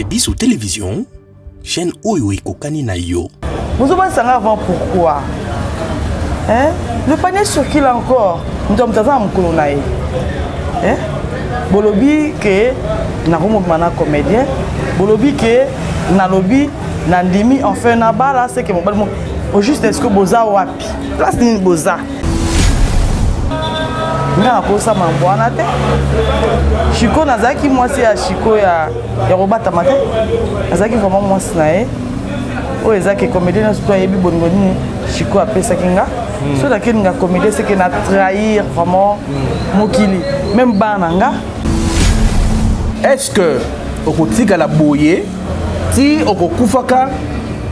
Chez Biso Télévision, chaîne Oyo Kokani na yo. Vous avez ça avant pourquoi? Hein? Le panier sur qui là encore? Nous avons besoin de naïe. Hein? Bolobi que na romo mana comédien, bolobi que na lobby na ndimi enfin na bala c'est que mon bal au juste est-ce que boza wapi? Place ni boza. Chico Nazaki, moi c'est à Chico et à Robat Tamate. Nazaki, vraiment, moi c'est naïe. Oh, et ça qui est comédien, c'est un bon bonnet. Chico a pris sa kinga. Ceux qui ont comédie, c'est qu'ils ont trahi vraiment Mokili. Même Bananga. Est-ce que au tigre à la bouillée, si au Koufaka,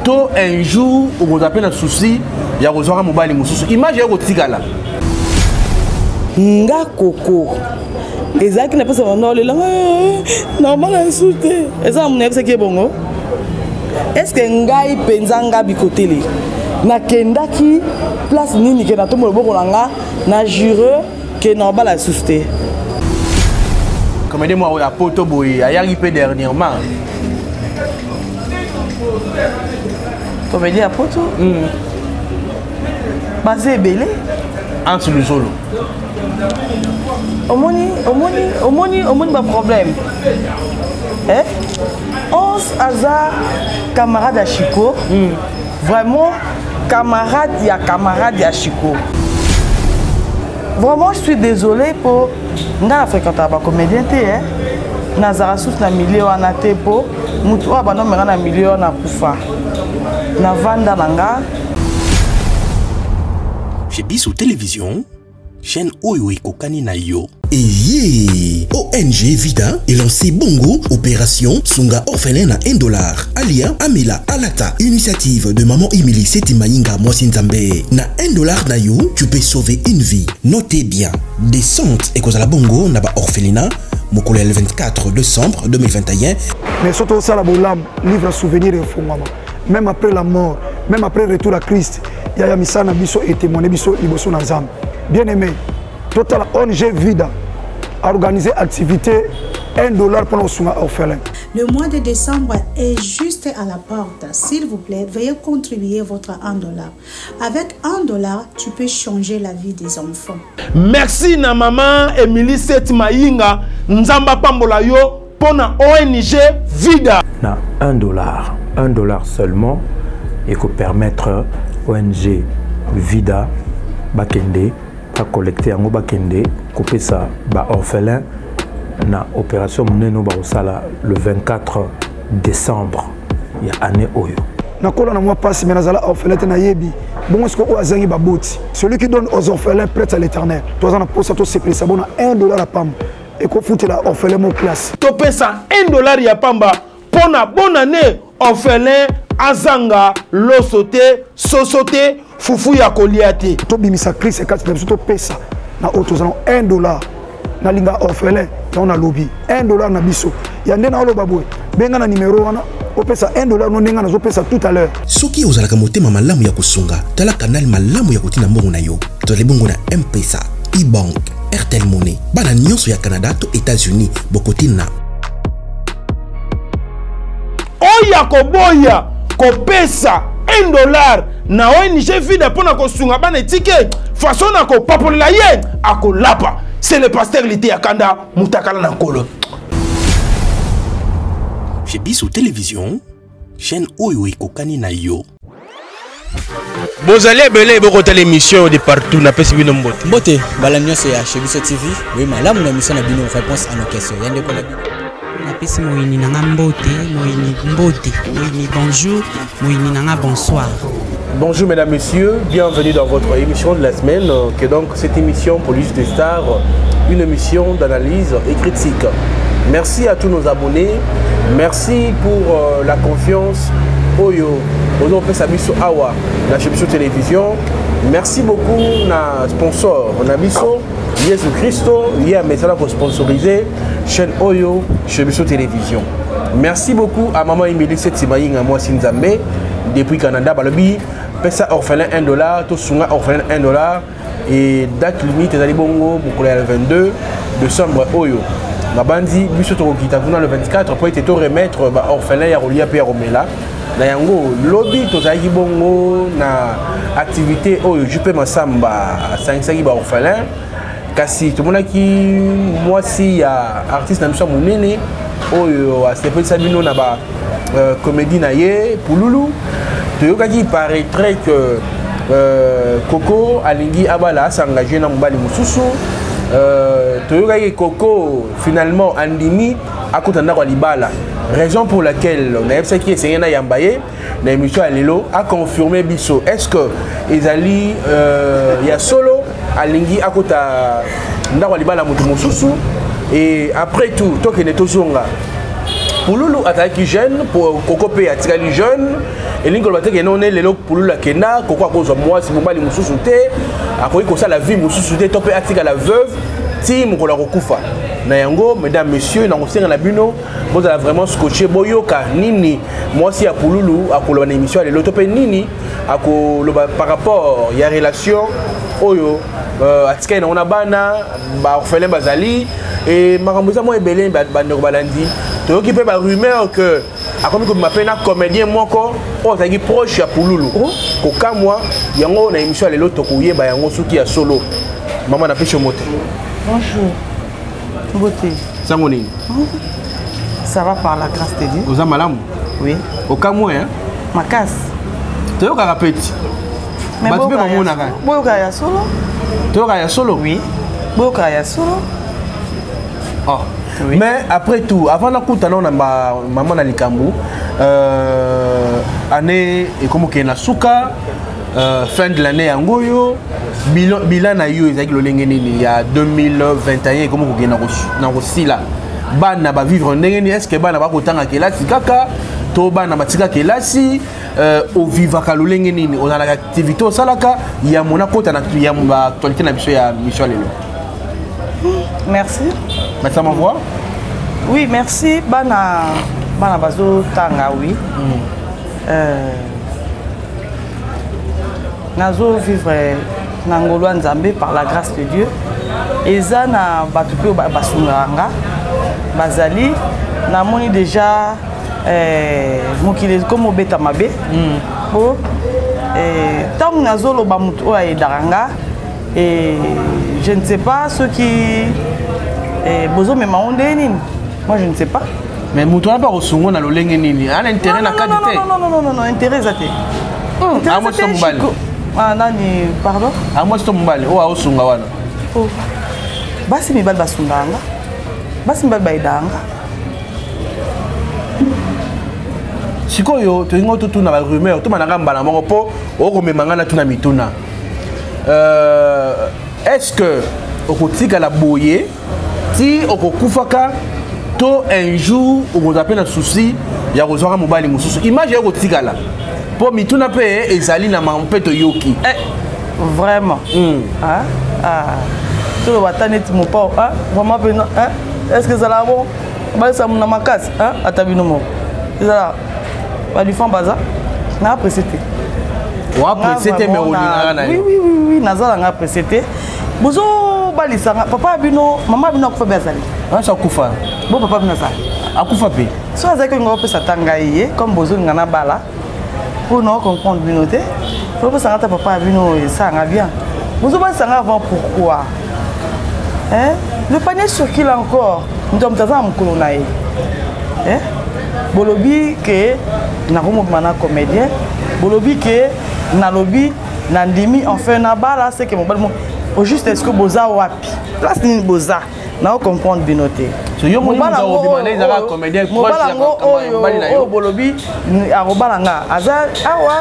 tôt un jour, on vous appelle un souci, il y a Rosora Mobile Moussous. Imaginez au tigre là. Nga Coco. Et ça qui n'a pas son nom, le langue. Normal insulté. Et ça, on est bon. Est-ce que Ngaï Penzanga Bicotele na kenda ki place nini ke na to mo bokolanga na jure ke na ba la susté comme des moi à Porto Boy a arrivé dernièrement comme il dit à Porto basé belé entre le solo omoni ba problème hein 11 hasard camarade à Chico vraiment camarade, il y a camarade, il y a Chico. Vraiment, je suis désolée pour. Nous avons fréquenté un comédien. Nous avons milieu un pour. Nous avons un milieu Chez Biso Télévision, chaîne Oyo Kokani na yo. Et yeah. ONG Vida est lancé Bongo, opération Sunga Orphelin à $1. Alia Amela Alata, initiative de maman Emilie Setimayinga Mosinzambe. Na $1 na you, tu peux sauver une vie. Notez bien, descente et cause à la Bongo, naba orphelinat, Mokole le 24 décembre 2021. Mais surtout ça, la Bolam, livre à souvenir et fond, maman. Même après la mort, même après le retour à Christ, Yaya Misana Biso et témoigné Biso Iboso Nazam. Bien aimé. Total ONG Vida a organisé activité $1 pour nos soins orphelins. Le mois de décembre est juste à la porte. S'il vous plaît, veuillez contribuer votre $1. Avec $1, tu peux changer la vie des enfants. Merci na maman Emilie Setimayinga Nzamba Pambola yo pour na ONG Vida. Na $1 seulement et que permettre ONG Vida Bakende à collecter en Obakende, couper ça bas orphelin, na opération menée no baosala le 24 décembre il y a année oyo. Na kola na moi passe menazala orphelin na yebi. Bon est-ce que oazangi baboti. Celui qui donne aux orphelins prête à l'Éternel. Toi ça na posa to se pressa bon $1 à pamba et qu'on foute la orphelin mon place. To pesa $1 ya pamba pour na bonne année orphelin azanga lo sauter sauter Foufou ya koliate. Tobimi sa Chris et Katina surtout pesa na autozalon $1 na linga orphelin na on a lobby $1 na biso. Yande na olobabwe. Benga na numéro wana opesa $1 no nenga na zo pesa tout à l'heure. Soki ozalaka motema malamu ya kosunga, tala canal malamu ya kotina mbongo na yo. Tole bongo na M-Pesa, e-bank, Airtel Money, bana nyonso ya Canada to États-Unis bokotina. Oya koboya ko pesa $1 na ONG Vida pona ko sunga bana ticket façon na ko papola ye akolapa c'est le pasteur lité akanda mutakala na kolo Chez Biso Télévision chaîne Oyo Kokani na yo Bozale belé bokota l'émission de partout na pesi bino mbote mbote bala nyose ya Chez Biso TV oui madame na mission na bino réponse à nos questions yande ko Napesi moyini nanga mbote, moyini bonjour, moyini nanga bonsoir. Bonjour mesdames, messieurs, bienvenue dans votre émission de la semaine, qui est donc cette émission pour Chez Biso Star, une émission d'analyse et critique. Merci à tous nos abonnés, merci pour la confiance. Oyo, on a fait sa biso awa, la Chez Biso Télévision. Merci beaucoup na sponsor, on a biso. Jésus Christo, il y a un message pour sponsoriser chaîne Oyo, Chez Biso Télévision. Merci beaucoup à maman Emilie Setimayinga, moi Sinzambe, depuis Canada, Balobi, Pesa orphelin $1, Tosunga orphelin $1, et date limite, Zali Bongo, Boukoula le 22 décembre Oyo. Nabandi bisoto kita kuna le 24 pour être remettre ba orphelin ya Rolia Pierre Romela na yango lobby tozaki bongo na activité oyo jupe masamba 500 ba orphelin kasi tomonaki moi si ya artiste na mshamu nene oyo asepe sabino na ba comédie na ye Pululu toyokaki paraîtrait que Coco alingi abala s'engager na mbali mususu Toyogaye Coco finalement Andimi à côté de Libala. Raison pour laquelle on a essayé de Yambaye, l'émission Alelo a confirmé Bisso. Est-ce que Ezali Yasolo Alingi à côté de Libala Moutoumoussou et après tout, Toké Netozonga. Pululu attaque jeune pour Coco Pé attirer les jeunes et l'ingolbaté que non est les locaux Pululu la Kena Coco à cause de moi si mon bal moussou souté après que ça la vie moussou souté topé attirer la veuve Tim Kola Rokufa Nayango mesdames messieurs dans la buno vous avez vraiment scotché Boyoka Nini moi si à Pululu à pour l'émission les locaux Nini à par rapport il y a relation Oyo attirer on a bana bah orphelin Bazali et Maramouza moi Belin Bandor Balandi donc il peut avoir rumeur que à comme je m'appelle un comédien moi encore on a dit proche à Pululu qu'aucun mois il y a une émission à l'autre couillé bah on se qui à solo maman n'a plus chomoté bonjour beauté ça mon ça va par la grâce de Dieu vous êtes malade oui aucun mois hein ma casse tu es au carapet mais tu peux pas mon arrêt bon carrière solo tu es au carrière solo oui bon carrière solo oh oui. Mais après tout, avant la coupe, on a maman à l'Ikambo, année et comme on a souka, fin de l'année en Goyo, bilan a eu avec le Lengeni, il y a 2021 et comme on a reçu là. Ban n'a pas vivre en Lengeni, est-ce que Ban n'a pas autant à Kelasi Kaka, Toba n'a pas tika Kelasi, au Vivaka le Lengeni, on a l'activité au Salaka, il y a mon apôtre, il y a mon actualité, il y a Michel Lelo. Merci. Mais ça m'envoie? Oui, merci. Bana bazo tanga oui. Nazo vivre n'angolo Nzambe par la grâce de Dieu. Et ça na batupe basunga bazali na moni déjà mokile comme obeta mabe. Po tant nazo lo bamuto ay daranga et je ne sais pas ceux qui Bozo mais moi je ne sais pas. Mais Moutoua n'a pas reçu on a le lengenini. Un intérêt la qualité. Non intérêt ça t'es. À moi c'est mon bal. Ah nani pardon. À moi c'est mon bal. Oh à Osunga wana. Oh. Basi mi bal basunga anga. Basi mi bal baidanga. Si quoi yo tu ingo tu na rumeur tu mananga mbala mongo po o ko memanga na tuna mituna. Est-ce que au côté la boyer si on coufaka tôt un jour on vous appelle un souci il y a besoin de mobile moussous image au tigala pour mi tout n'a pas et sali n'a pas de yoki vraiment tout le matin est mon pauvre vraiment maintenant est-ce que ça l'a bon bah ça mon amakas à ta binomou ça va lui faire bazar n'a pas c'était ou après c'était mais on a oui nazar n'a pas c'était bozo papa bino maman bino akufa bezali ansa kufa bon papa bino ça akufa pe so azaki ngo pesa tangaye comme bozo ngana bala pour nous comprendre bino te faut que ça papa bino ça nga bien bozo ba sanga avant pourquoi hein le panier sur qui là encore nous sommes dans un colonaye hein bolobi que na romo mana comédien bolobi que na lobby na ndimi enfin na bala c'est que mon bal au juste est-ce que Boza ou Api place ni Boza n'a pas comprendre binoté. So yo moni Boza ou Bimane ils allaient comédien proche de la campagne. Bolobi à Robalanga Azar Awa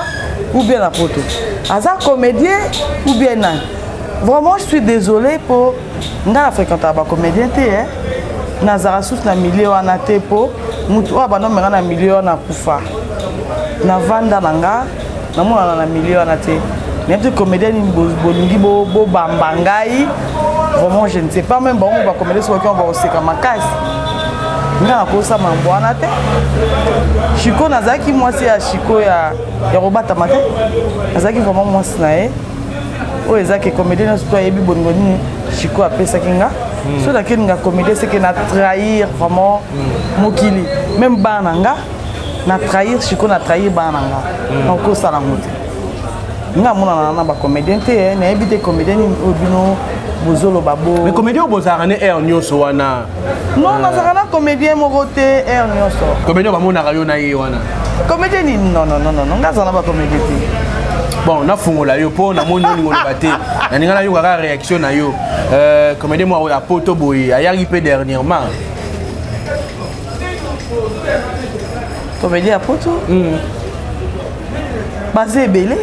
ou bien la photo. Azar comédien ou bien non. Vraiment je suis désolé pour nga la fréquentation ba comédien té hein. Nazara sous na milieu wana té po mutu abana mera na milieu na kufa. Na vanda nanga na mona na milieu wana té. Même si comédien vraiment je ne sais pas même bon on va comédien soit qu'on va aussi comme un casse. Mais à cause ça m'emboîte. Chico Nazaki moi c'est à Chico ya Robat Tamate. Nazaki vraiment moi c'est naé. Oh Nazaki comédien soit et puis bon Chico après ça kinga. Sur laquelle nous avons commis, c'est que nous avons trahi vraiment Mokili. Même Bananga, nous avons trahi, je suis trahi Bananga. Donc, nous avons comédien, nous avons invité comédien Bozolo Babo. Mais comédien ou Bozarane Air Nyoso Wana? Non, Nazarana comédien Morote Air Nyoso. Comédien Bamona Rayona Iwana? Comédien, non, non, non, non, non, Nazarana pas comédien. Bon, na fungola yo po na moni ni ngolibate. Na ninga na yo ka réaction na yo. Comédien moi au Poto Boy, ayari pe dernièrement. Comédien à Poto? Basé Belé?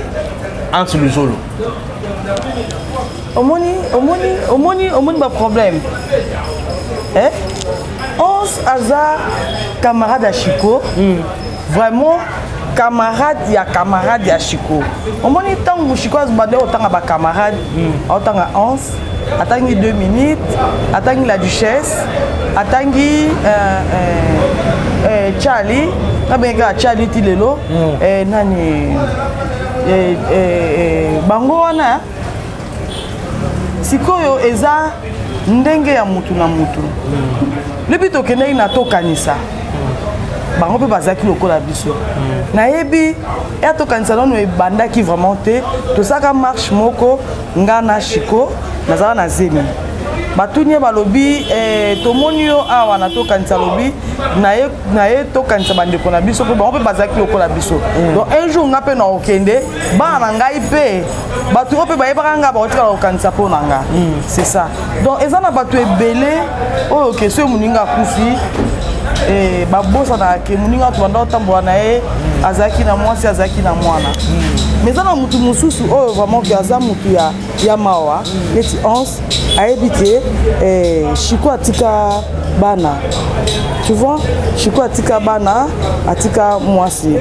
Entre Luzolo. Au moni, pas de problème. Eh? 11 hasard camarades à Chico. Vraiment, camarades à Chico. Au moni, tant que Chico a demandé autant à ma camarade, autant à 11, attends 2 minutes, attends la duchesse, attends Charlie, Charlie Tilelo, et Nani. Bango wana sikoyo eza ndenge ya mutu na mutu lebi tokenei na tokanisa bango pe bazaki lokola biso na yebi ya tokanisa nanu ebandaki vraiment te tosaka marche moko nga na Chico nazala na zemi batunie balobi tomoni yo awa na tokanisa lobi na ye tokanisa bandeko na biso pe bango pe bazaki lokola biso donc un jour nga pe na okende bana ngai pe batu ope bayebaka nga bauti kala okanisa pona nga c'est ça donc eza na batu ebele oyo kesio moninga akufi babosana ke moninga to banda otambola na ye azaki na mwasi azaki na mwana mais eza na mutu mosusu oyo vraiment ke aza mutu ya mawa leti 11 à éviter Chico atika bana tu vois Chico atika bana atika moisi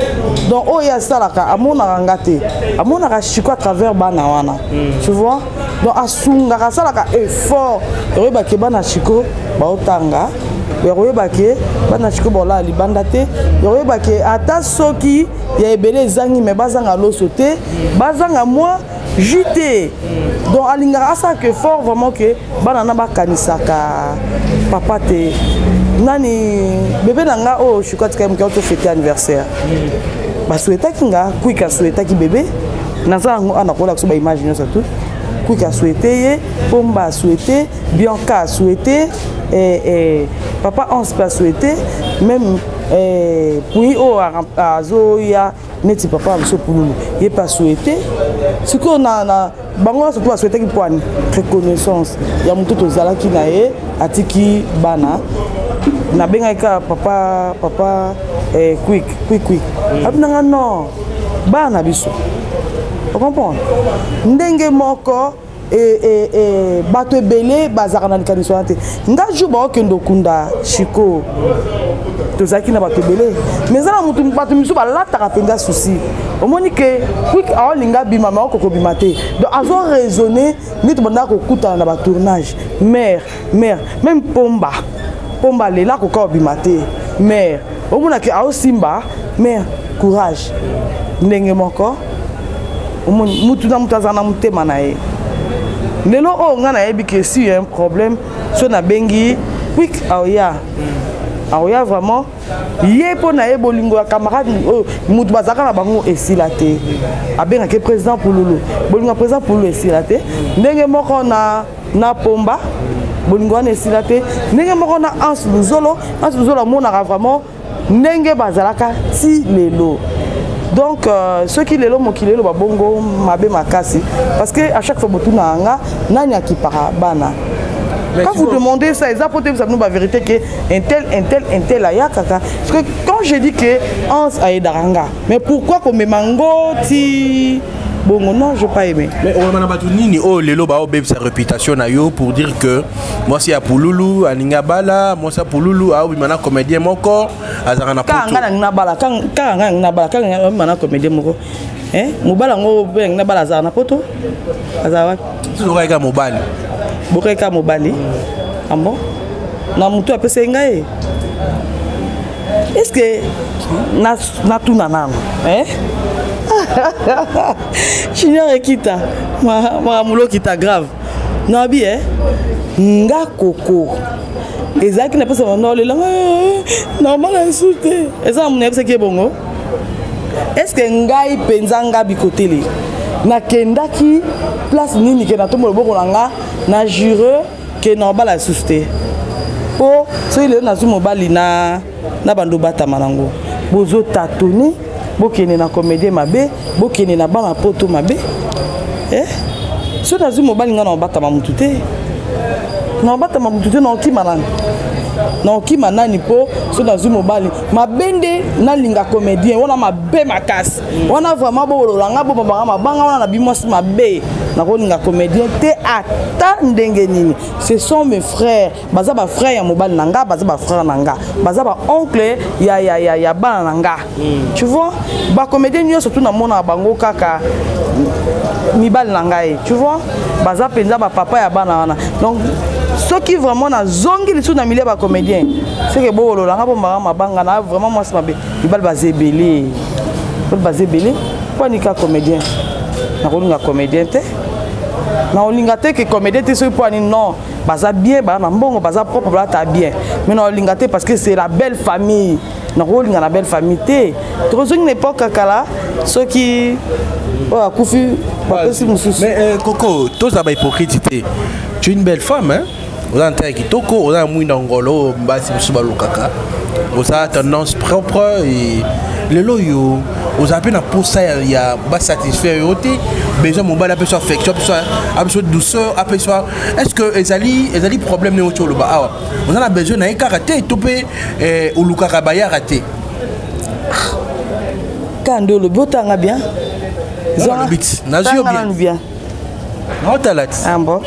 donc oh ya salaka amona rangate amona Chico à travers bana wana tu vois donc asunga salaka effort et ba ke bana Chico ba otanga et ba ke bana Chico bola libanda te et ba ke ata soki ya ebele zangi mais bazanga lo sauter bazanga moi JT. Donc, alingara ça que fort vraiment que banana ba kanisaka papa te nani bébé nanga oh je suis quand même quand on fête anniversaire. Ba souhaita kinga kuika souhaita ki bébé naza ana kola ko ba imaginer ça tout. Kuika souhaité Pomba souhaité Bianca souhaité papa on se pas souhaité même puis oh à Zoya mais si papa a Pululu, il n'est pas souhaité. Ce qu'on a, surtout a souhaité qu'il y ait une reconnaissance. Il y a beaucoup de gens qui ont été bana. Na benga papa quick. Abna non, bana biso. Vous comprenez? Ndenge moko et bateau belé bazar na kanisante. Ngaju ba okendo kunda Chico. Tozaki na bateau belé. Mais ça na mutu bateau misu ba la tarapenga souci. Omoni ke quick a linga bima ma ko bimate. Donc avant raisonner nit bonda ko kuta na ba tournage. Mère même Pomba le la ko ko bimate. Mère omona ke a Simba mère courage. Ndenge moko omoni mutu na mutazana mutema na ye. Mais non, on a eu un problème. Si on a bengi, quick, aoya vraiment. Hier pour na ebolingo camarade, mutubazaka na bango esilate. Abenga ke président Pululu, bolingo président Pululu esilate. Ndenge moko na Pomba, bolingo na esilate. Ndenge moko na Luzolo mon a vraiment ndenge bazalaka ti lelo. Donc, ceux qui les l'ont qui les l'ont bongo mabe makasi parce que à chaque fois que nous n'anga qui para bana. Quand vous demandez ça, ils apportent vous savez la vérité que un tel aya kaka. Parce que quand je dis que Hans a daranga, mais pourquoi qu'on me mango ti bongo non, je pas aimé. Mais on a battu nini oh les l'ont bao bebe sa réputation na yo pour dire que moi c'est à Pululu, à Ningabala, moi c'est à Pululu, à Obimana comédien mon corps. Quand on a comédien moko hein mobala ngo ben na bala za na poto azawa tuzoka mobali boka mobali ambo na mutu apese ngai est-ce que na tuna nana hein chinois kita ma mulo kita grave na bi hein Nga Coco. Et ça qui n'a pas son nom, normalement insulté. Et ça, on aime ce qui est bon. Est-ce que Ngaï Penzanga Bicotele na kenda ki place nini ke na tombo loboko nanga na jure ke normal insulté. Po so ile na zu mobali na na bando bata manango. Bozo tatoni, bokene na comédie mabe, bokene na bana poto mabe. Eh? So na zu mobali nga na bata mamutu te. Non, je ne sais pas si je suis un homme. Je suis un homme. Je suis un homme. Je suis un homme. Je suis un homme. Je suis sont mes frères. Bazaba frère mobile nanga, bazaba frère nanga, bazaba oncle ya bana nanga. Tu vois, ba comédien surtout dans mon abango kaka mibal nanga. Tu vois, baza penza ba papa ya bana. Donc ceux qui vraiment na zongi lisu na milieu ba comédien, c'est que bo lo langa bo ma banga na vraiment moi c'est ma bé. Mibal bazebelé. Bazebelé, pas ni ka comédien. Na ko nga comédien té. Non, lingate que comédien te pour non, baza bien, na mbongo baza propre là ta bien. Mais non lingate parce que c'est la belle famille. Na rolinga la belle famille té. Trozo une époque kala ceux qui oh kufi pas possible souci. Mais Coco, toi ça ba hypocrité. Tu es une belle femme hein. On a entendu kitoko, on a mwinda ngolo, mbasi msubalo kaka. On a tendance propre et le loyo aux appels pour ça il y a bas satisfait besoin mon bal appel soit affection soit absolue douceur appel soit est-ce que ezali problème néo tcho le ba on a besoin d'un karaté topé ou luka kabaya raté quand le beau tanga bien zona bit nazio bien non talat ah bon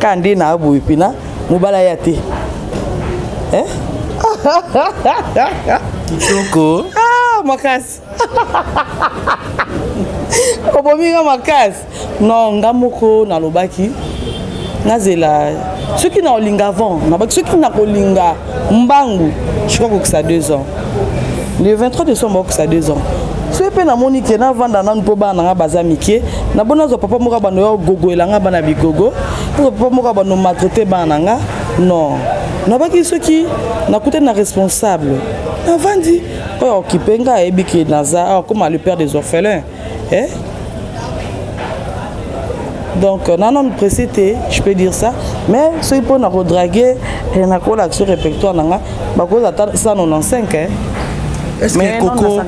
quand il n'a abou pina mon bal ayaté hein kitoko ma casse. Non, ngamoko na lobaki. Nazela. Ceux qui n'ont linga avant, ceux qui n'ont linga mbangu, je crois que ça 2 ans. Le 23 décembre que ça 2 ans. Ceux qui n'ont monique na vanda na npoba na bazamike, na bonazo papa moka bano gogo elanga bana bigogo, papa moka bano maltraiter bananga. Non. Nabaki ceux qui na côté na responsable. Avandi occupé nga ebiki naza comme le père des orphelins hein donc non précité je peux dire ça mais ce qui peut nous redraguer et na ko l'action répertoire nanga ba ko attendre 195 hein est-ce que Coco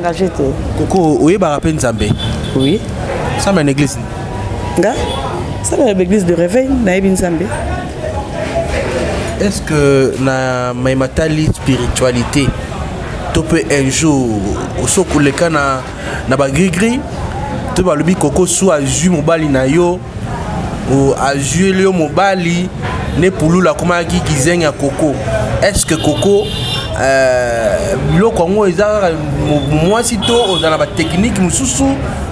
Coco oui ba rappel Nzambe oui ça mais l'église nga ça mais l'église de réveil na ebin Nzambe. Est-ce que na maimatali spiritualité topé un jour au soco le cana na ba gris gris tu vas le bi Coco soit azu mobali na yo ou azu le mobali né pulu la comment qui gizenga Coco est-ce que Coco lo kongo eza moi sito on a la technique mususu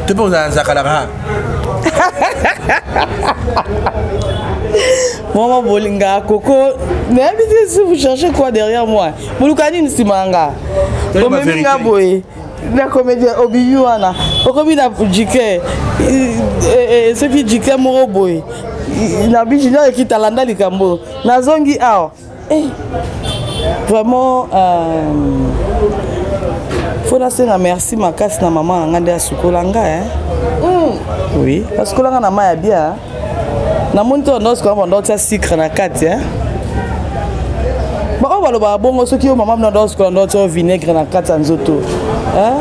tu peux on a zakalara maman bolinga Coco mais si vous cherchez quoi derrière moi Moukadi ni simanga au même nga boy la comédie obiyuana au comme il a djiké et ce qui djiké moro boy il a bien jina qui talanda likambo na zongi ao vraiment faut la senga merci ma casse na maman ngande a sukolanga hein oui parce que là na ma ya bien na monto nos ko bondo tsa sucre na kati hein ba o ba lo ba bongo soki o mama na dos ko ndo tsa vinaigre na kati nzoto hein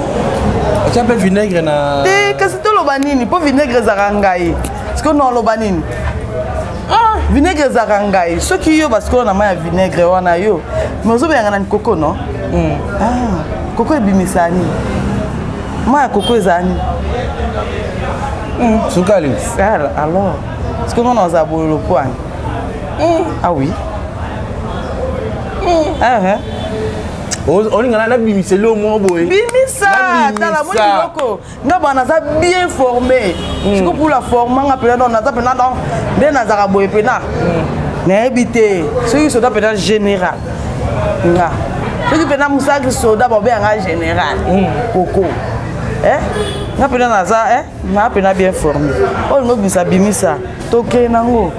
tu appelles vinaigre na eh kasi to lo banini po vinaigre za rangai parce que non lo banini ah vinaigre za rangai soki yo parce que na ma vinaigre wana yo mais zo be ngana Coco non ah Coco e bimisani ma Coco ezani sukali alors est-ce que nous avons le point? Ah oui. Ah hein. On a la bimisa, le mot boy. Bimisa, t'as la bonne loco. Nous avons bien formé. Je crois pour la forme, on a appelé dans notre pénal dans des nazarabos et pénal. Mais habité, ceux qui sont dans pénal général. Ceux qui pénal moussa qui sont dans pénal général. Coco. Hein? Na pena naza hein na pena bien formé. Oh no bisa bimisa. Toke nango.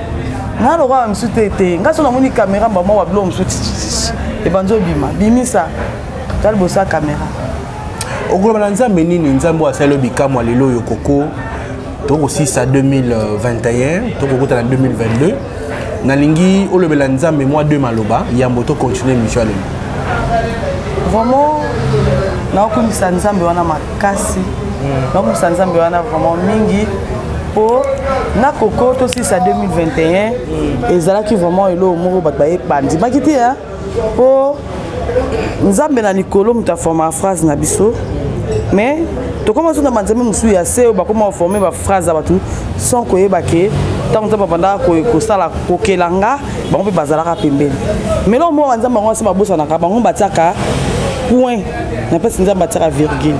na coco to 6 à 2021 et ça qui vraiment elo moro batbaye pandi makiti ya po nzambe na likolo muta forma phrase na biso mais to commence na banzambe musu ya se ba comment former ba phrase abatu sans koyeba ke tant papa nda ko ko sala kokelanga ba mpe bazala ka pembeni mais non mo nzambe ngwa se ba bosa na ka ba ngomba tsaka point na pesi nzambe tsaka virgule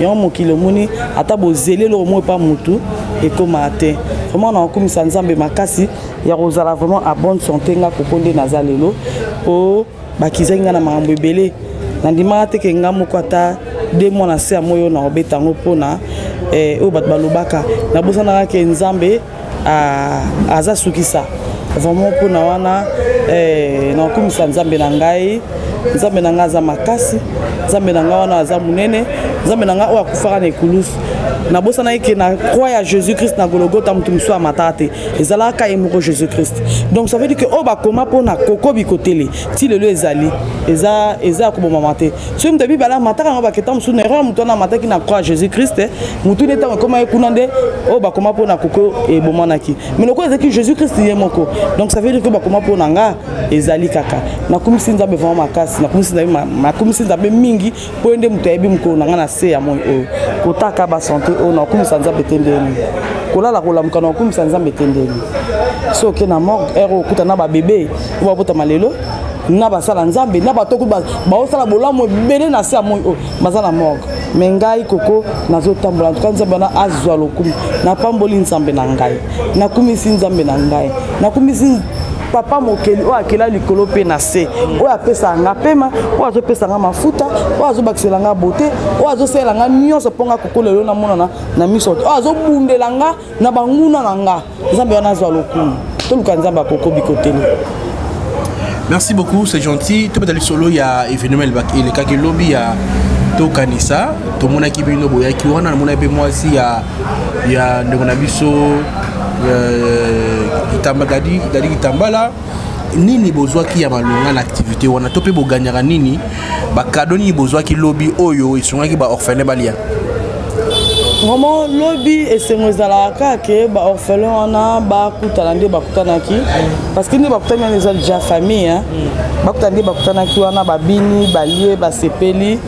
yon mokilo moni ata bozele lo mo pa mutu et comme matin vraiment on a comme ça nzambe makasi ya rozala vraiment à bonne santé nga kokonde nazalelo po bakizenga na mambo ebele na ndima te ke nga moko ata deux mois na se amoyo na obetango pona o bat balobaka na bosana ka nzambe a azasukisa vraiment pona wana na comme ça nzambe na ngai nzambe na nga za makasi nzambe na nga wana za munene nzambe na nga o akufara na ekulusu na bosana ke na croire à Jésus-Christ na Golgotha mtumswa matate ezala ka emoko Jésus-Christ donc ça veut dire que o ba koma pona Coco Bicotele ti lelo ezali eza ko mama maté so mtabi bala mataka ngo ba ketam sou na erreur mutona mataki na croire à Jésus-Christ mutune ta koma ekunande o ba koma pona Coco e bomanaki mais loko ezaki Jésus-Christ ye moko donc ça veut dire que ba koma pona nga ezali kaka na kumisi nzabe vraiment makasi na kumisi nzabe ma kumisi nzabe mingi po ende mutayebi mko na nga na se ya moy o kotaka ba santé on a comme ça nzambe tendeni kola la kola mukana comme ça nzambe tendeni so ke na mort ero kutana ba bébé ba bota malelo na ba sala nzambe na ba toku ba o sala bolamo bébé na se amoy o mazala mort mais ngai Coco nazo tambola ntuka nzambe na azwa lokumu na pamboli nzambe na ngai na kumisi nzambe na ngai na kumisi papa mokeli o akela likolo pe na se o apesa nga pema o azo pesa nga mafuta o azo bakisela nga beauté o azo sela nga nyonso ponga kokolelo na monana na miso o azo bundela nga na banguna na nga nzambe wana azwa lokumu to luka nzamba Coco Bicotele. Merci beaucoup, c'est gentil. Tout le solo ya événement le kaki lobby ya to kanisa to mona ki bino boya ki wana mona pe moi si ya ndeko na biso Itambagadi, Dadi Itambala, Nini Bozoa qui a malonga l'activité, on a topé pour gagner à Nini, Bakadoni Bozoa qui lobby Oyo et son orphelin Balia. Vraiment, lobby et c'est nous à la caque, orphelin on a Bakutalande Bakutanaki, parce que nous Bakutana les autres déjà famille, Bakutande Bakutanaki, on a Babini, Balie, Basepeli,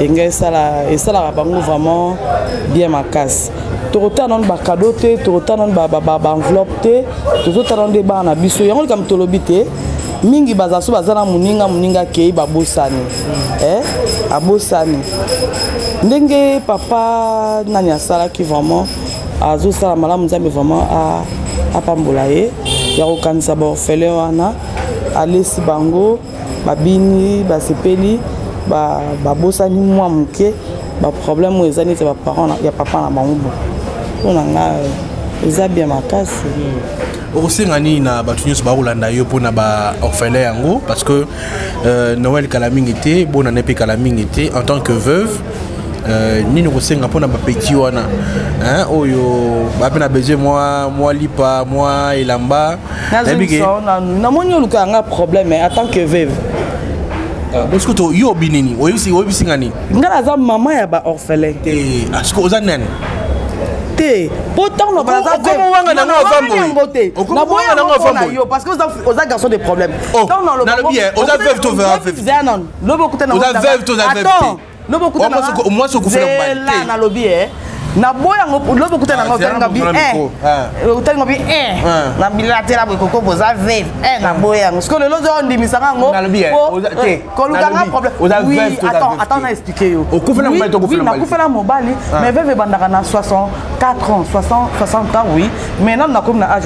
et ça la rabango vraiment bien ma casse. Tout autant de cadeaux, tout autant d'enveloppes, tout autant de bars à bisous. Il y a comme tout le bité. Mingi bazasu bazana muninga kei babosani. Abosani. Ndenge papa nanya sala qui vraiment azo sala malam nzambe vraiment a pambolaye. Ya okanisa ba orphelin wana alesi bango babini basepeli babosani mwa muke ba problème aux années c'est ba parents ya papa na bango. On a les habits ma casse. Aussi ngani na batunius baulanda yo pona ba orphelin yango parce que Noël Kalaming était bon année pe Kalaming était en tant que veuve ni nous senga pona ba petit wana hein oyo ba pena besoin moi lipa moi elamba na bigé na monyo luka nga problème en tant que veuve parce que to yo binini oyo si ngani ngala za maman ya ba orphelin té asko ozanene pourtant on va parce que aux garçons des problèmes on a 60 ans, oui. Maintenant, on a comme âge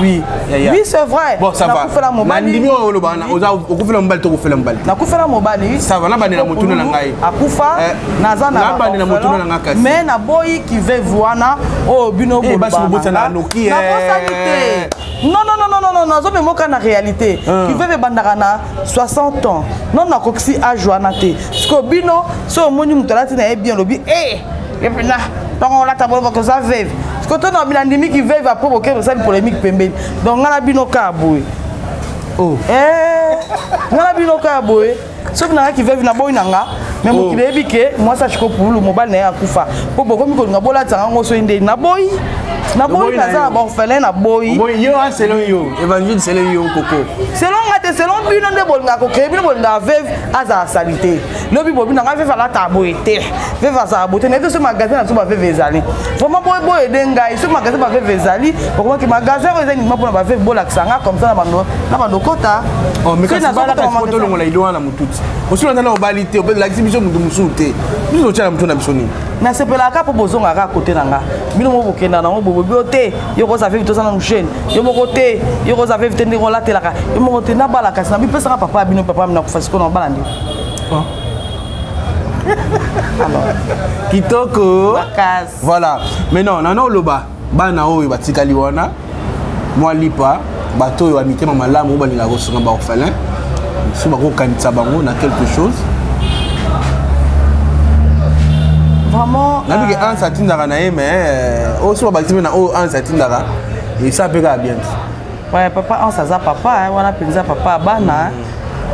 oui. Oui, c'est vrai. Bon, ça va. On a coupé la mobile. Ça va, on a coupé la mobile. boy qui veut voir na oh bino boba na loki non zo me moka na réalité qui veut be bandarana 60 ans non na koksi a joana te sko bino so moni mutala tina e bien lobi eh et puis là on la table va que ça veuve sko to na bilandimi qui veut va provoquer ça une polémique pembe donc ngala bino ka boy oh eh ngala bino ka boy so na ki veut na boy nanga mais mon kibebi que moi ça je ko pour le mobile na akufa po boko mi ko na bola tsanga ngo so inde na boy na boy na za ba orphelin na boy boy yo a selon yo évangile selon yo coco selon ngate selon bino nde bolinga ko ke bino bolinga veuve aza salité lobi bobi na veuve ala tabo ete veuve aza bote na ce magasin na so ba veuve ezali vraiment boy boy de ngai ce magasin ba veuve ezali pourquoi que magasin o ezali ma pona ba veuve bola tsanga comme ça na bando kota oh mais quand ça ba ta photo longola iloa na mututi osula na obalité obé la exhibition mutu musulte biso tchala mutu na bisoni na sepela ka po bozonga ka côté nanga bino mo bokenda na mo boboté yo ko sa vivre to sa na mchene yo mo côté yo ko sa vivre tende ko latela ka yo mo côté na bala ka sa bi pesa papa bino papa na ko fasiko na bala ndi oh alors kitoko voilà mais non non non loba bana oyo batikali wana moi lipa bato yo amité mama lamu balinga ko songa ba orphelin si bako kanitsa bango na quelque chose vraiment nabi ke ans atindaka na yeme o so ba timi na o ans atindaka et ça peut pas bien ouais papa ans ça papa wana penza papa bana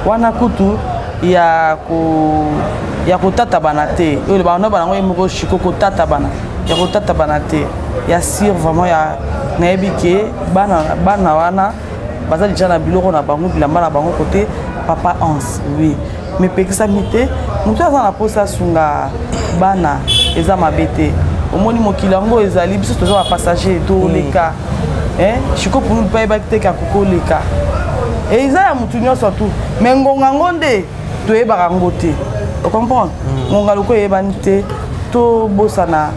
wana kutu ya ko tata bana te o le bana bana ngo moko shiko ko tata bana ya ko tata bana te ya sir vraiment ya nabi ke bana bana wana baza déjà na biloko na bango bilamba na bango côté papa ans oui mais pekisa mité mutu aza na posa sunga bana ezama bete omoni mokilango ezali biso toujours ba passager to leka hein chiko pour nous paye ba teka koko leka et ezaya mutu nyoso tout mais ngonga ngonde to e ba ngote tu comprends ngonga loko e banite to bosana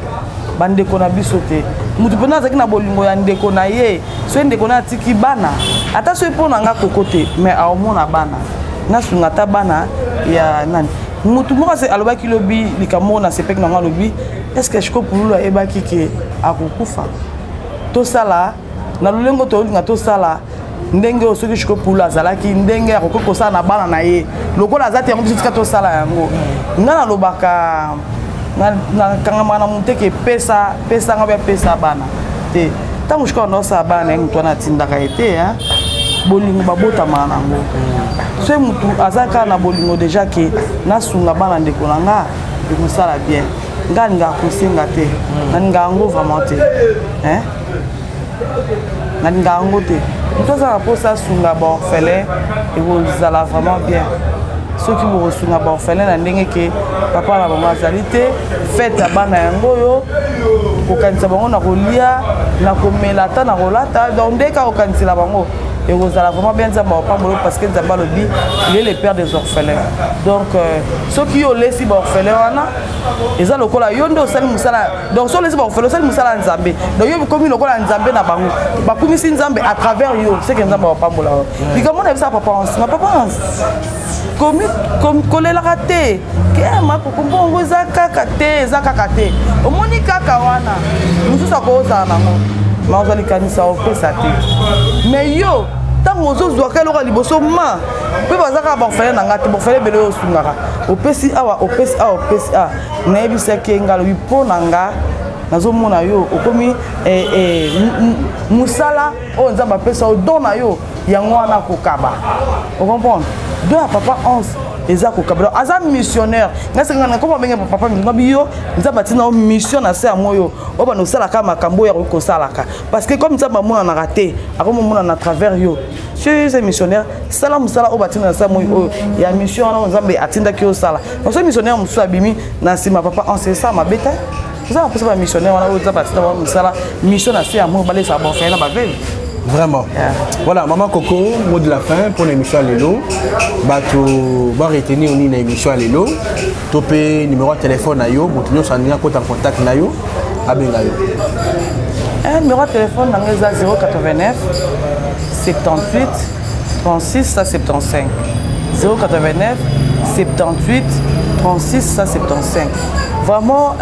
bande ko na biso te mutu pona zaki na bolingo ya ndeko na ye so ndeko na tiki bana ata so pona nga kokote mais a omona bana na sunga ta bana ya nani mutu moko se aloba ki lobi likamona se pek na nga lobi est-ce que je ko pululu e ba ki ke akukufa to sala na lulengo to nga to sala ndenge o soki je ko pululu azala ki ndenge ya ko kosa na bana na ye lokola azati yango bitika to sala yango nga na lobaka na kanga mana muteke pesa pesa nga ba pesa bana te tangu shiko no sa bana ngi to na tindaka ete hein bolingo babota mana ngo c'est mutu azaka na bolingo déjà que na sunga bana ndeko nanga de musala bien nganga ko singa te nganga ngo vraiment te hein nganga ngo te to za po sa sunga bon fele et vous allez vraiment bien ceux qui vous sunga bon fele na ndenge que papa na maman azalité fête ya bana yango yo ko kanisa bango na kolia na komela ta na rolata donc dès ka okanisela bango et vous allez vraiment bien Zamba parce que Zamba le dit, il est le père des orphelins. Donc, ceux qui ont laissé les orphelins, ils ont le col à Yondo, Sal Moussala. Donc, ceux qui ont laissé les orphelins, Sal Moussala Nzambé. Donc, ils ont commis le col à Nzambé na Bango. Bah, pour Missi Nzambé, à travers eux, c'est que Zamba va pas mourir. Puis, comment on a vu ça, papa Hans? Ma papa Hans, comme coller la raté. Qu'est-ce que ma papa Hans? On va kakate, zakakate. Au Monica Kawana, nous sommes à cause d'un amour. Maozali kanisa ope sate mais yo tango zozwa ka loka liboso ma pe bazaka ba fele na ngate bo fele bele osungaka opesi awa opesi awa opesi a na ebisa kenga lo ipona nga nazomona yo okomi musala o nzamba pesa o dona yo yango wana kokaba o comprendre do papa 11 Ezako Kabalo aza missionnaire ngasanga na komba benga papa mi ngabio nzaba tina mission na se amoyo oba no sala ka makambo ya ko salaka parce que comme nzaba mona na raté akomo mona na travers yo chez ces missionnaires sala musala oba tina na se amoyo ya mission na nzambe atinda ki o sala parce que missionnaire musu abimi na sima papa on c'est ça ma bête ça parce que missionnaire wana o nzaba tina musala mission na se amoyo balé sa bon frère na ba veve vraiment. Yeah. Voilà, maman Coco, mot de la fin pour l'émission à l'élo. Bah, tu vas retenir une émission à l'élo. Topé numéro de téléphone à yo, continuons à nous en contact à yo. À ben un numéro de téléphone dans les 089 78 36 à 75. 089 78 36 à 75. Vraiment,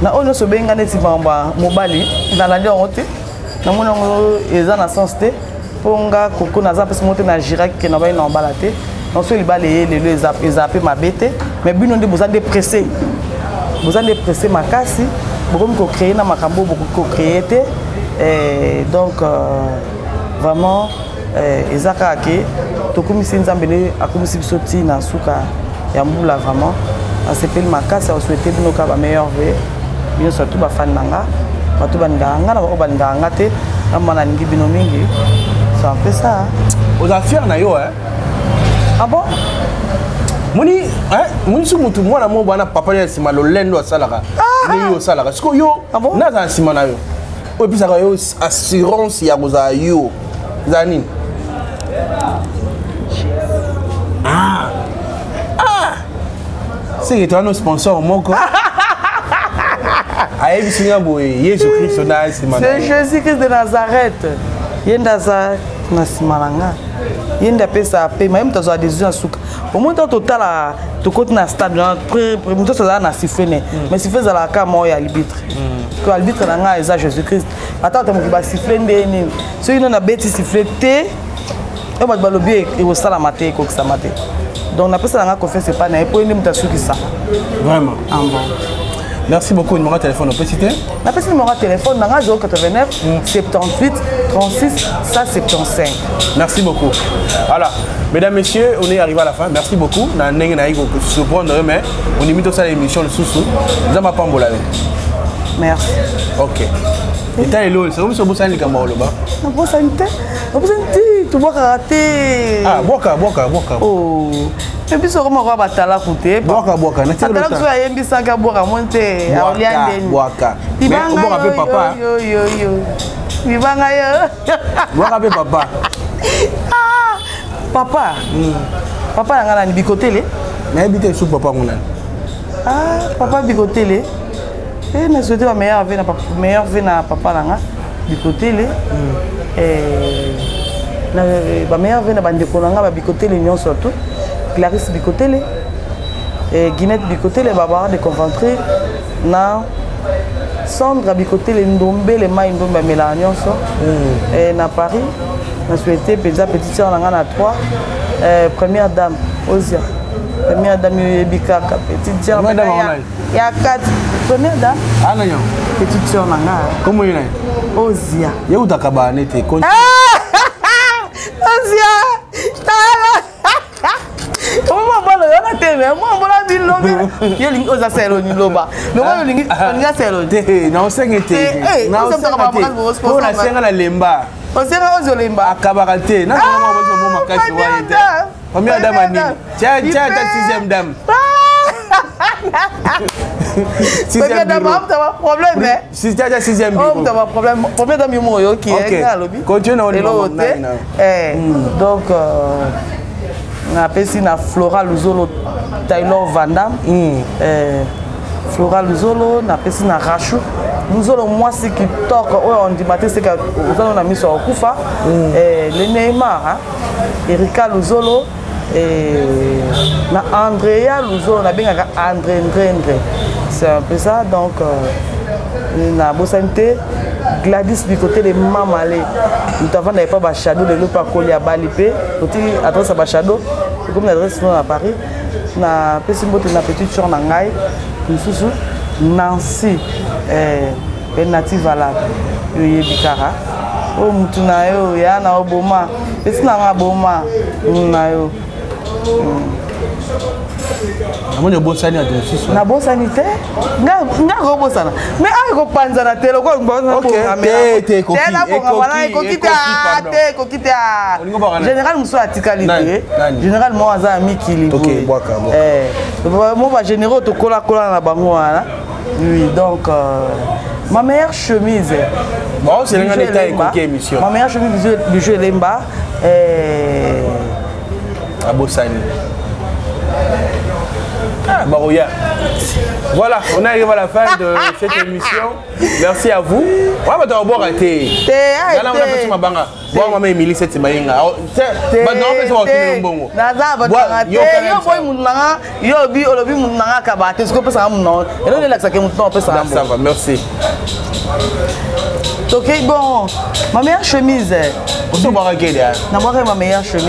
Vraiment ACP le Macassé a souhaité que nous ayons la meilleure vie. Nous sommes tous les fans de Nanga. Nous sommes tous les fans de Nanga. C'est un peu ça. Vous êtes fiers, Nayo, hein? Ah bon? Moni sous mon tout moi la mon bana papa n'est pas mal au lendo à Salara. Néo Salara. Est-ce que yo? Ah bon? N'a pas Simon Nayo. Et puis ça va yo assurance y a vos aïeux. Zanine. Ah. C'est que tu as nos sponsors, mon corps. C'est Jésus-Christ de Nazareth. Il y a Nazareth. Il y a des personnes qui ont des gens qui ont des gens qui ont des gens qui ont des gens qui ont des gens qui ont des gens qui ont des gens qui ont des gens qui ont. Donc, on a passé la conférence, c'est pas n'importe quoi, une mutation qui ça. Vraiment. Ah, bon. Merci beaucoup. Numéro de téléphone, on peut citer? On peut citer le numéro de téléphone, 089 78 36 175. Merci beaucoup. Voilà. Mesdames, messieurs, on est arrivé à la fin. Merci beaucoup. On a se prendre, mais on imite aussi l'émission le sous-sous. Nous allons pas m'embolaver. Merci. Ok. Et t'as l'eau, c'est comme si on bossait les camarades là-bas. On bosse une tête. On bosse une tête. Tu bois raté. Ah, bois. Oh. Et puis sur mon roi batala coûté. Bois. Batala tu as aimé ça qu'à boire à monter. Bois. Tu vas rappeler papa. Yo. Tu vas rappeler papa. Ah, papa. Papa n'a pas de Bicotele. Mais habite sous papa mon âne. Ah, papa Bicotele. Et nous souhaitons la meilleure vie à papa Langa, Bicotele. La meilleure vie à Bandécolanga, Bicotele, Union surtout. Clarisse Bicotele. Guinette Bicotele, Barbara de Conventry. Sandra Bicotele, Ndombe, les mains, Ndombe, Mélanie, et à Paris. Nous souhaitons petite soeur Langa à 3. Première dame, Ozia. Première dame, Yébika, petite soeur. Il y a 4. Première dame. Ah non. Petite soeur Nanga. Comment il est? Ozia. Il y a où ta cabane était? Ozia. Si tu as un problème, si tu as un sixième problème, combien d'amis mourront qui est à l'hôpital? Continue dans l'hôtel. Donc, on appelle ça Flora Luzolo, Taylor Vandamme. Flora Luzolo, on appelle ça Rachouk Luzolo. Moi, ce qui toque, on dit matin, c'est qu'on a mis sur Okufa. Le Neymar, Erika Luzolo. Na Andréa Luzolo, na bien André. C'est un peu ça, donc na bonne santé. Gladys du côté des Mamalais. Nous avons n'avait pas Bachado de l'eau par coller à Balipé. Côté adresse à Bachado, comme l'adresse nous à Paris. Na petite botte na petite sur Nangai, Nsusu, Nancy, native à la Yébikara. Oh mutuna yo, ya na oboma. Est-ce que na oboma? Na yo. Moi je bosse sanitaire. Na bosse sanitaire? Nga go bosse na. Mais ay ko panza na telo ko ngbo. OK. Te kokita. Général muso atikalité. Général mo aza mi kili. OK, boaka bo. Mo ba général to kola na bango wana. Oui, donc ma meilleure chemise. Bon, c'est le détail écouté monsieur. Ma meilleure chemise du jeu Lemba à Bossani. Ah, Voilà, on arrive à la fin de cette émission. Merci à vous. On va boire à thé. On va faire ma banga. Bon, maman Emilie Setimayinga. Merci. Ok, bon, ma meilleure chemise. On va boire ma meilleure chemise.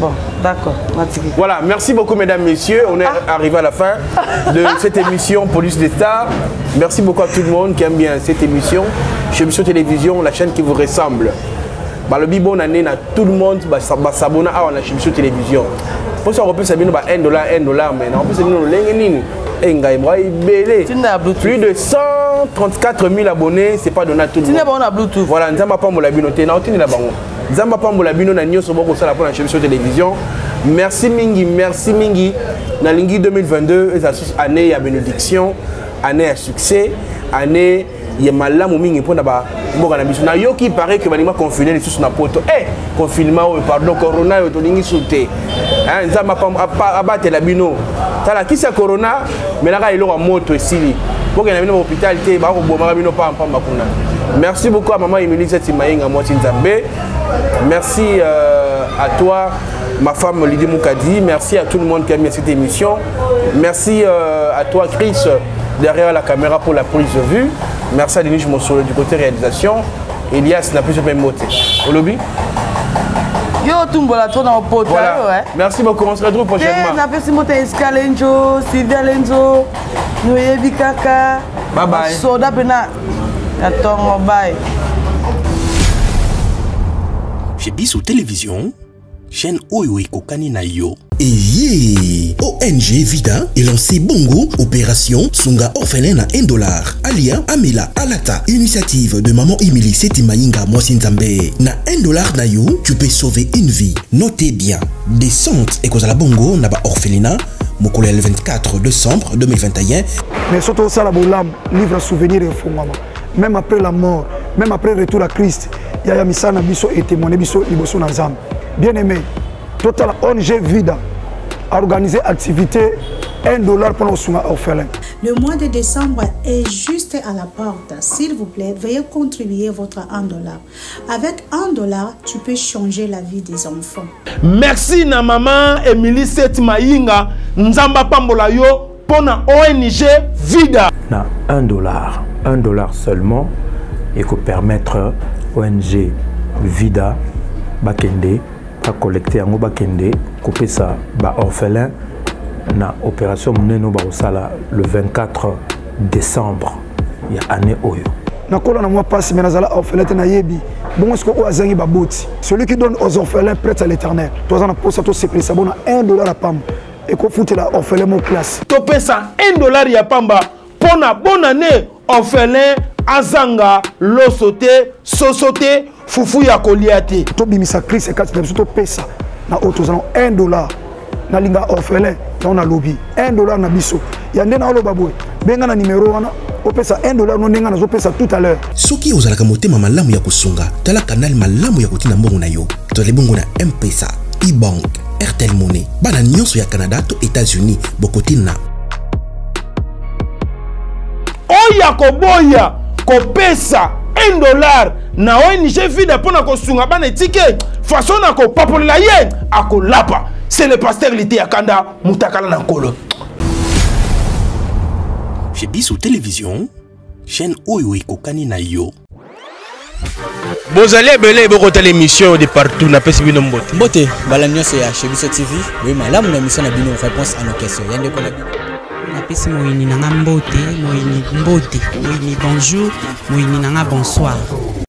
Bon, d'accord. Voilà, merci beaucoup mesdames, messieurs. On est arrivé à la fin de cette émission Police des Stars. Merci beaucoup à tout le monde qui aime bien cette émission. Chez Monsieur Télévision, la chaîne qui vous ressemble. Balobi bonne année à tout le monde. S'abonner à Chez Monsieur Télévision. Pour ça, on peut s'abonner à $1, mais on peut s'abonner à $1. Plus de 134 000 abonnés, c'est pas donné à tout le monde. Voilà, nous n'avons pas mon abonné. Zamba Pambola Bino na nyoso boko sala pour la chaîne Biso Télévision. Merci mingi na lingi 2022 esa année ya bénédiction, année à succès, année ya malamu mingi pour na ba mboka na biso. Na yo ki paraît que banima confiné les sous na poto. Eh confinement pardon corona yo to lingi souté. Hein Zamba Pambola abate la bino. Tala ki sa corona mais la ka eloko moto esili. Boka na bino hôpital té ba ko bomaka bino pa pamba kuna. Merci beaucoup à maman Emilie Setimayinga Moti Nzambe. Merci à toi, ma femme Lydie Moukadi. Merci à tout le monde qui a mis cette émission. Merci à toi, Chris, derrière la caméra pour la prise de vue. Merci à Denis Monsolo du côté réalisation. Elias n'a plus jamais moté. Au lobby. Yo, tout dans pote, voilà. Ouais. Merci beaucoup, on se retrouve prochainement. Merci beaucoup, Sylvalenzo, Noébi Kaka. Bye bye. Soda Bena. Attends, bye. Chez Biso Télévision, chaîne Oyoe Kokani Nayo. Eyé! ONG Vida est lancé Bongo, opération Sunga Orphelin à $1. Alia Amela Alata, initiative de maman Emilie Setimayinga Mosinzambe. Na $1 na yo, tu peux sauver une vie. Notez bien, descente et cause à la Bongo, naba orphelina, mokolo le 24 décembre 2021. Mais surtout ça la bolam, livre à souvenir et fond maman. Même après la mort, même après le retour à Christ, Yaya Misana Biso et témoigné Biso Iboso Nazam. Bien aimé, Total ONG Vida a organisé activité $1 pour nos soins orphelins. Le mois de décembre est juste à la porte. S'il vous plaît, veuillez contribuer votre $1. Avec $1, tu peux changer la vie des enfants. Merci na maman Emilie Setimayinga, Nzamba Pambola yo pour na ONG Vida. Na $1 seulement et que permettre ONG Vida bakende à collecter en bakende couper ça ba orphelin na opération meneno ba osala le 24 décembre il y a année oyo na kolona moi passe mais nazala orphelin na yebi bon est-ce que oazangi ba boti celui qui donne aux orphelins prête à l'Éternel toi en pour ça tout c'est pris ça bon $1 à pamba et qu'on fout la orphelin mon classe topé ça $1 ya pamba pour na bonne année orphelin azanga lo sauté sosoté fufu ya koliaté to bimisa Chris et quatre personnes to pesa na auto zalon $1 na linga orphelin na on a lobby $1 na biso ya ndena olo baboy benga na numéro wana opesa $1 no ndenga na zo pesa tout à l'heure soki ozalaka motema malamu ya kosunga tala canal malamu ya kotina mbongo na yo to le bongo na M-Pesa e-bank Airtel Money bana nyonso ya Canada to États-Unis bokotina oya koboya kopesa $1 na ONG Vida pona ko sunga bana ticket façon na ko papolela ye akolapa c'est le pasteur lité yakanda mutakala na kolo Chez Biso Télévision chaîne oyo ekokani na yo bozale belé bokota l'émission de partout na pesi bino mbote mbote bala nyonso ya Chez Biso TV oui malamu na mission na bino réponse à nos questions yande ko Napesi moyini nanga mbote, moyini bonjour, moyini nanga bonsoir.